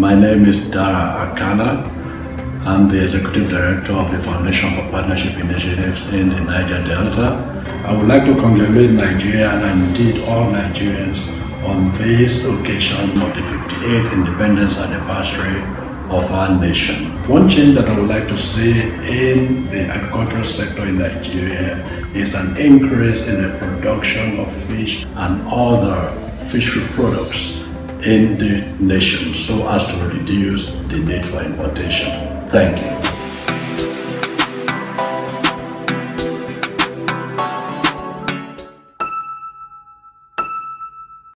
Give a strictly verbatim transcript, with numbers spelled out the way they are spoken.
My name is Dara Akala. I'm the Executive Director of the Foundation for Partnership Initiatives in the Niger Delta. I would like to congratulate Nigeria and indeed all Nigerians on this occasion of the fifty-eighth Independence Anniversary of our nation. One change that I would like to see in the agricultural sector in Nigeria is an increase in the production of fish and other fishery products in the nation so as to reduce the need for importation. Thank you.